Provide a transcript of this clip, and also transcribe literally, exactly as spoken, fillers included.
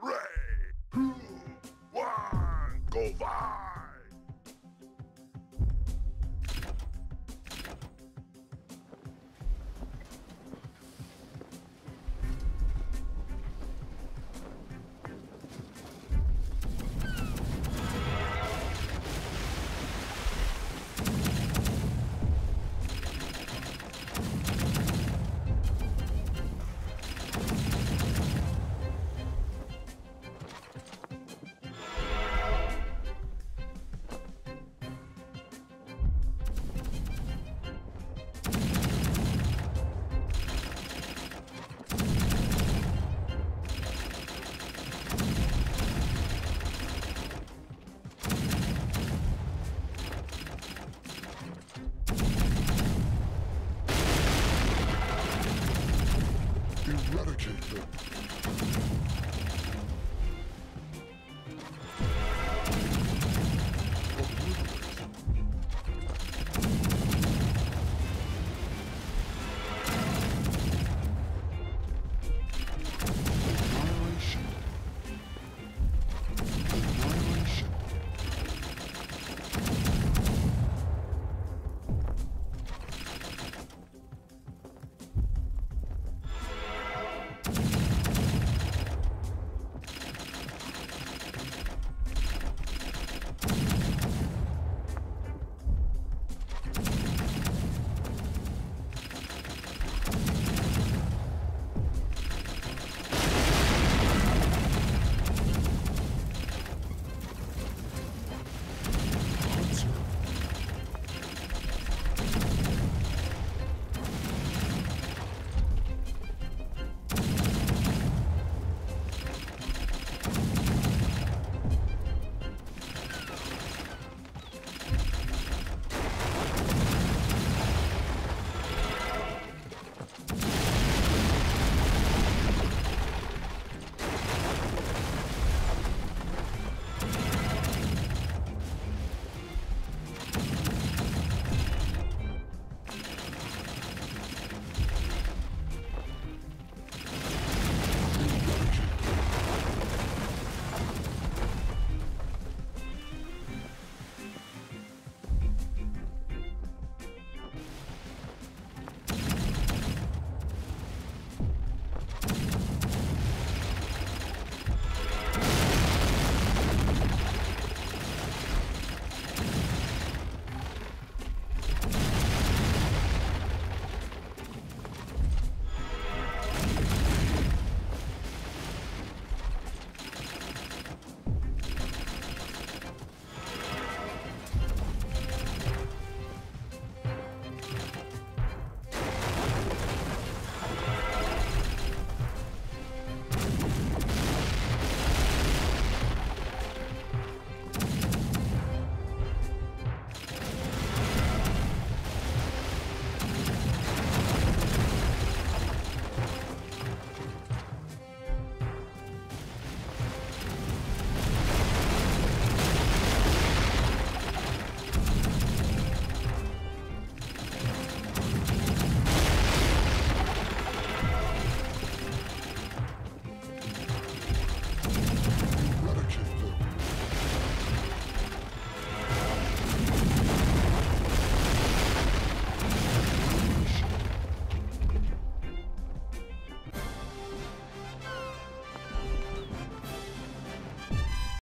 Three, two, one, go by! Eradicate them!